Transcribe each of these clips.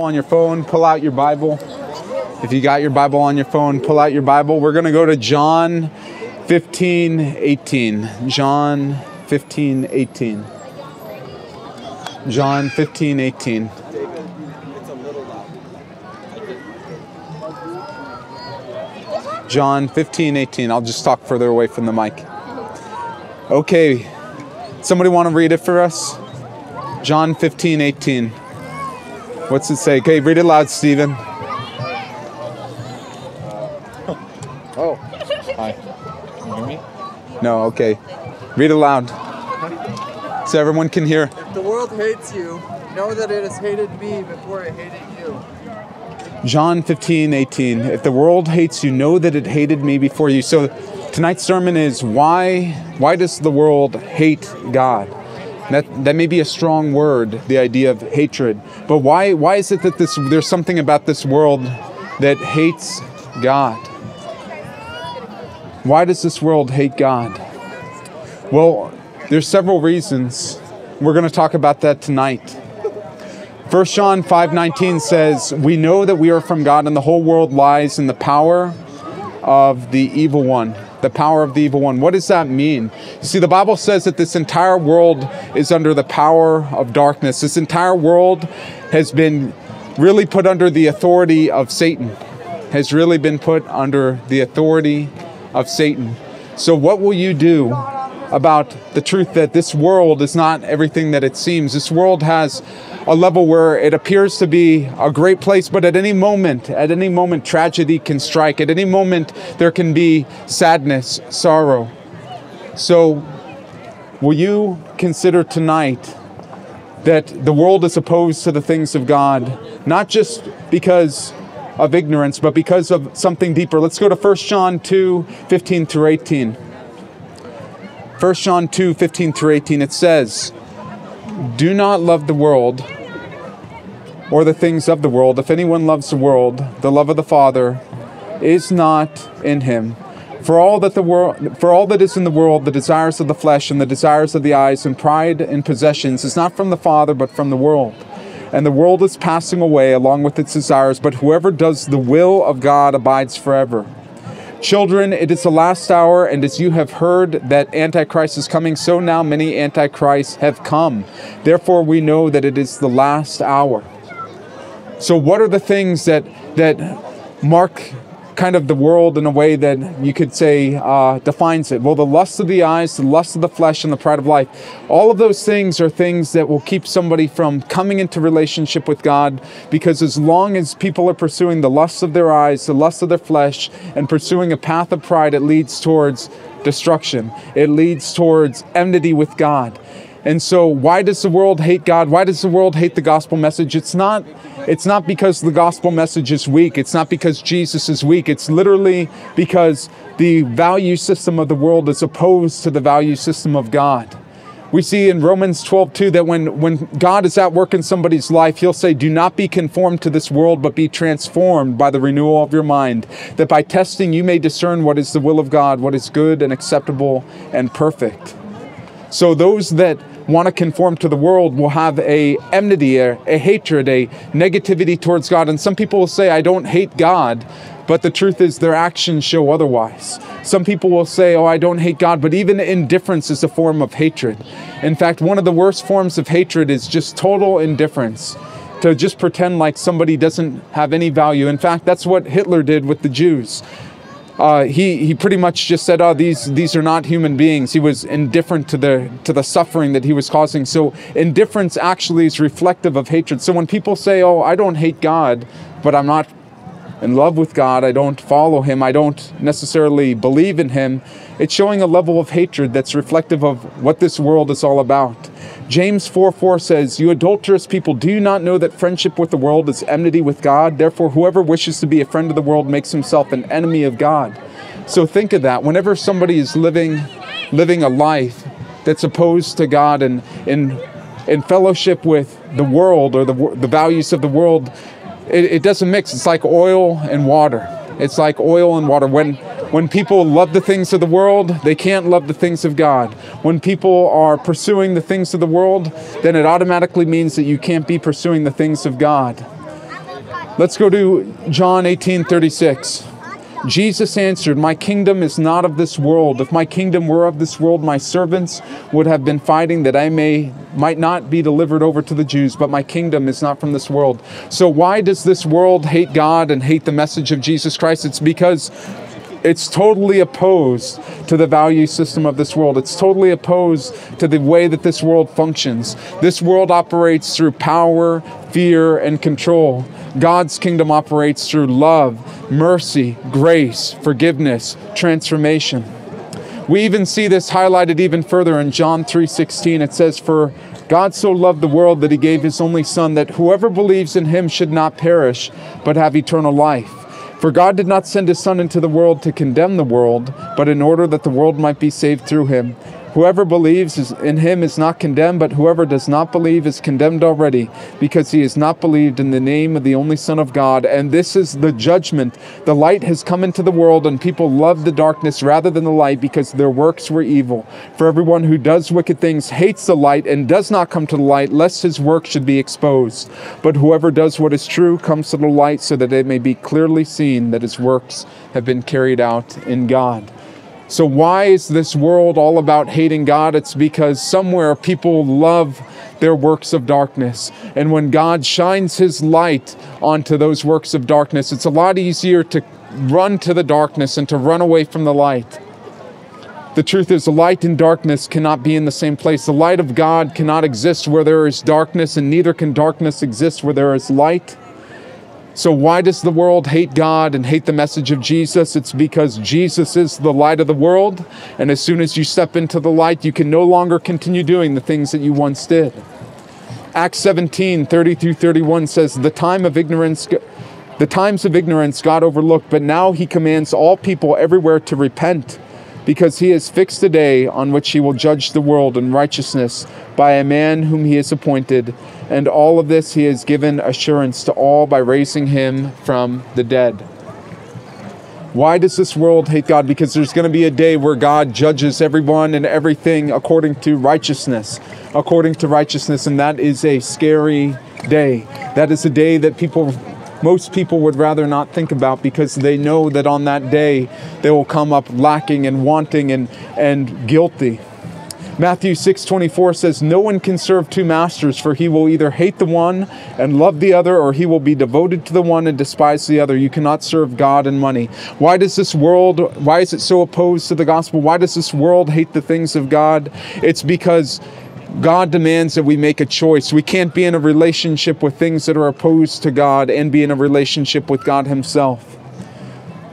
On your phone, pull out your Bible. If you got your Bible on your phone, pull out your Bible. We're going to go to John 15:18. John 15:18. John 15:18. John 15:18. I'll just talk further away from the mic. Okay. Somebody want to read it for us? John 15:18. What's it say? Okay, read it loud, Stephen. Oh. Hi. Can you hear me? No, okay. Read it loud so everyone can hear. If the world hates you, know that it has hated me before it hated you. John 15:18. If the world hates you, know that it hated me before you. So tonight's sermon is why does the world hate God? That may be a strong word, the idea of hatred. But why is it that there's something about this world that hates God? Why does this world hate God? Well, there's several reasons. We're going to talk about that tonight. 1 John 5:19 says, "We know that we are from God, and the whole world lies in the power of the evil one." The power of the evil one. What does that mean? You see, the Bible says that this entire world is under the power of darkness. This entire world has been really put under the authority of Satan, has really been put under the authority of Satan. So what will you do about the truth that this world is not everything that it seems? This world has a level where it appears to be a great place, but at any moment, tragedy can strike. At any moment, there can be sadness, sorrow. So, will you consider tonight that the world is opposed to the things of God, not just because of ignorance, but because of something deeper? Let's go to 1 John 2:15 through 18. 1 John 2:15 through 18, it says, "Do not love the world or the things of the world. If anyone loves the world, the love of the Father is not in him. For all that is in the world, the desires of the flesh and the desires of the eyes and pride in possessions is not from the Father, but from the world. And the world is passing away along with its desires, but whoever does the will of God abides forever. Children, it is the last hour, and as you have heard that Antichrist is coming, so now many Antichrists have come. Therefore, we know that it is the last hour." So what are the things that mark kind of the world in a way that you could say defines it? Well, the lust of the eyes, the lust of the flesh, and the pride of life. All of those things are things that will keep somebody from coming into relationship with God, because as long as people are pursuing the lust of their eyes, the lust of their flesh, and pursuing a path of pride, it leads towards destruction. It leads towards enmity with God. And so why does the world hate God? Why does the world hate the gospel message? It's not because the gospel message is weak. It's not because Jesus is weak. It's literally because the value system of the world is opposed to the value system of God. We see in Romans 12:2 that when God is at work in somebody's life, He'll say, "Do not be conformed to this world, but be transformed by the renewal of your mind, that by testing you may discern what is the will of God, what is good and acceptable and perfect." So those that want to conform to the world will have a enmity, a hatred, a negativity towards God. And some people will say, "I don't hate God," but the truth is their actions show otherwise. Some people will say, "Oh, I don't hate God," but even indifference is a form of hatred. In fact, one of the worst forms of hatred is just total indifference, to just pretend like somebody doesn't have any value. In fact, that's what Hitler did with the Jews. He pretty much just said, "Oh, these are not human beings." He was indifferent to the suffering that he was causing. So indifference actually is reflective of hatred. So when people say, "Oh, I don't hate God, but I'm not in love with God, I don't follow Him, I don't necessarily believe in Him," it's showing a level of hatred that's reflective of what this world is all about. James 4:4 says, "You adulterous people, do you not know that friendship with the world is enmity with God? Therefore, whoever wishes to be a friend of the world makes himself an enemy of God." So think of that. Whenever somebody is living a life that's opposed to God and in fellowship with the world or the values of the world, it doesn't mix. It's like oil and water. It's like oil and water. When people love the things of the world, they can't love the things of God. When people are pursuing the things of the world, then it automatically means that you can't be pursuing the things of God. Let's go to John 18:36. Jesus answered, "My kingdom is not of this world. If my kingdom were of this world, my servants would have been fighting that I might not be delivered over to the Jews, but my kingdom is not from this world." So why does this world hate God and hate the message of Jesus Christ? It's because it's totally opposed to the value system of this world. It's totally opposed to the way that this world functions. This world operates through power, fear, and control. God's kingdom operates through love, mercy, grace, forgiveness, transformation. We even see this highlighted even further in John 3:16. It says, "For God so loved the world that he gave his only son, that whoever believes in him should not perish, but have eternal life. For God did not send his Son into the world to condemn the world, but in order that the world might be saved through him. Whoever believes in him is not condemned, but whoever does not believe is condemned already, because he has not believed in the name of the only Son of God." And this is the judgment. The light has come into the world, and people love the darkness rather than the light because their works were evil. For everyone who does wicked things hates the light and does not come to the light, lest his work should be exposed. But whoever does what is true comes to the light, so that it may be clearly seen that his works have been carried out in God. So why is this world all about hating God? It's because somewhere people love their works of darkness. And when God shines his light onto those works of darkness, it's a lot easier to run to the darkness and to run away from the light. The truth is, the light and darkness cannot be in the same place. The light of God cannot exist where there is darkness, and neither can darkness exist where there is light. So why does the world hate God and hate the message of Jesus? It's because Jesus is the light of the world, and as soon as you step into the light, you can no longer continue doing the things that you once did. Acts 17:30-31 says, "The times of ignorance God overlooked, but now he commands all people everywhere to repent, because he has fixed a day on which he will judge the world in righteousness by a man whom he has appointed. And all of this he has given assurance to all by raising him from the dead." Why does this world hate God? Because there's going to be a day where God judges everyone and everything according to righteousness, and that is a scary day. That is a day that most people would rather not think about, because they know that on that day they will come up lacking and wanting and guilty. Matthew 6:24 says, "No one can serve two masters, for he will either hate the one and love the other, or he will be devoted to the one and despise the other. You cannot serve God and money." Why is it so opposed to the gospel? Why does this world hate the things of God? It's because God demands that we make a choice. We can't be in a relationship with things that are opposed to God and be in a relationship with God himself.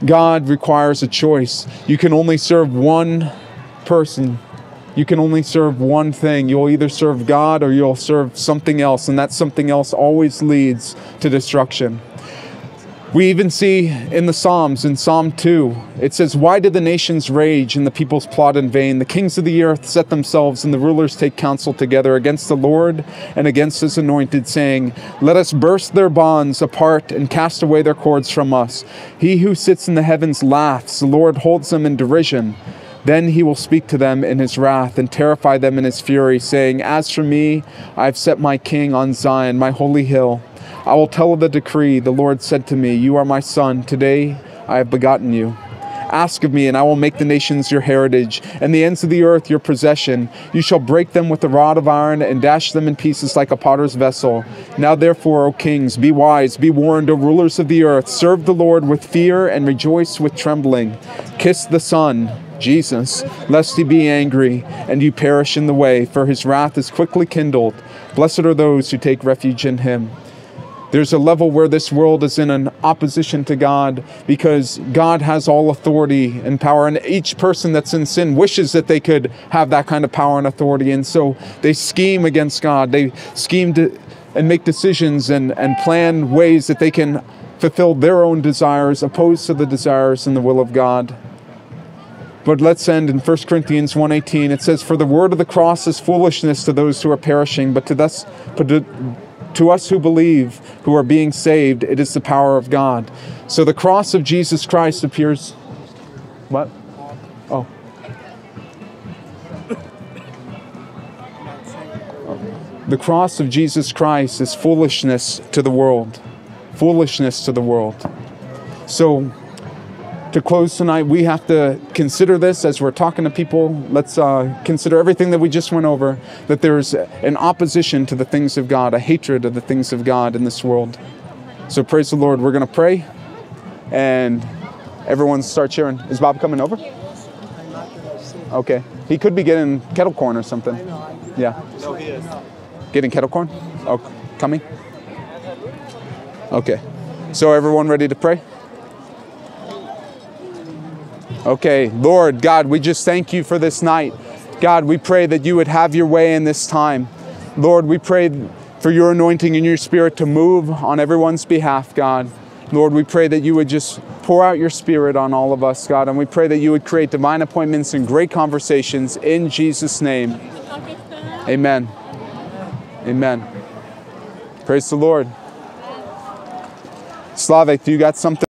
God requires a choice. You can only serve one person. You can only serve one thing. You'll either serve God or you'll serve something else, and that something else always leads to destruction. We even see in the Psalms, in Psalm 2, it says, "Why do the nations rage and the peoples plot in vain? The kings of the earth set themselves and the rulers take counsel together against the Lord and against his anointed, saying, let us burst their bonds apart and cast away their cords from us. He who sits in the heavens laughs, the Lord holds them in derision. Then he will speak to them in his wrath and terrify them in his fury, saying, as for me, I have set my king on Zion, my holy hill. I will tell of the decree. The Lord said to me, you are my son. Today I have begotten you. Ask of me, and I will make the nations your heritage, and the ends of the earth your possession. You shall break them with a rod of iron, and dash them in pieces like a potter's vessel. Now therefore, O kings, be wise, be warned, O rulers of the earth. Serve the Lord with fear, and rejoice with trembling. Kiss the Son, Jesus, lest he be angry, and you perish in the way, for his wrath is quickly kindled. Blessed are those who take refuge in him." There's a level where this world is in an opposition to God, because God has all authority and power, and each person that's in sin wishes that they could have that kind of power and authority, and so they scheme against God. They scheme and make decisions and plan ways that they can fulfill their own desires, opposed to the desires and the will of God. But let's end in 1 Corinthians 1:18. It says, "For the word of the cross is foolishness to those who are perishing, but to us who believe, who are being saved, it is the power of God." So the cross of Jesus Christ appears... What? Oh. The cross of Jesus Christ is foolishness to the world. foolishness to the world. So to close tonight, we have to consider this as we're talking to people. Let's consider everything that we just went over, that there's an opposition to the things of God, a hatred of the things of God in this world. So praise the Lord. We're going to pray and everyone start cheering. Is Bob coming over? Okay. He could be getting kettle corn or something. Yeah. No, he is. Getting kettle corn? Oh, coming? Okay. So everyone ready to pray? Okay. Lord God, we just thank you for this night. God, we pray that you would have your way in this time. Lord, we pray for your anointing and your spirit to move on everyone's behalf, God. Lord, we pray that you would just pour out your spirit on all of us, God, and we pray that you would create divine appointments and great conversations in Jesus' name. Amen. Amen. Praise the Lord. Slavik, do you got something?